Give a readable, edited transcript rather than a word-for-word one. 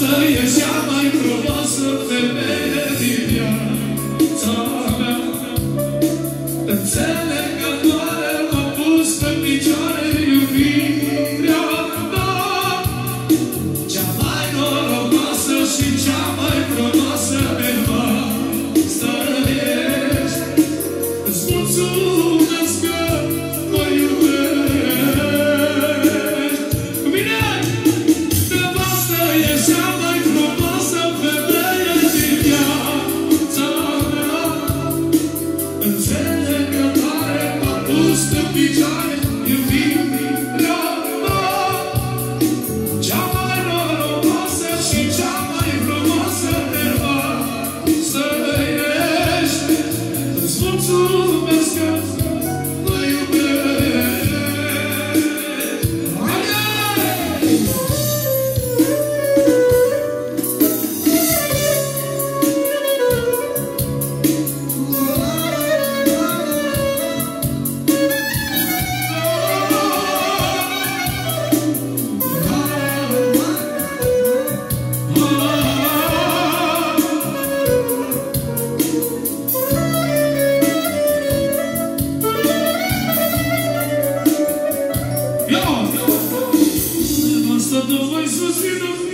frumoasă, e cea mai frumoasă femeie din viața mea. Înțelegătoare m-a pus pe picioare iubirea ta. Cea mai norocoasă și cea mai frumoasă pe față ești. Îți mulțumesc că mă iubești. Cu mine! Nevastă e cea mai frumoasă femeie din viața mea. Înțelegătoare m-a pus pe picioare iubirea ta. Cea mai norocoasă și cea mai frumoasă pe față ești. Îți mulțumesc că mă iubești. Haide! Não vai suceder.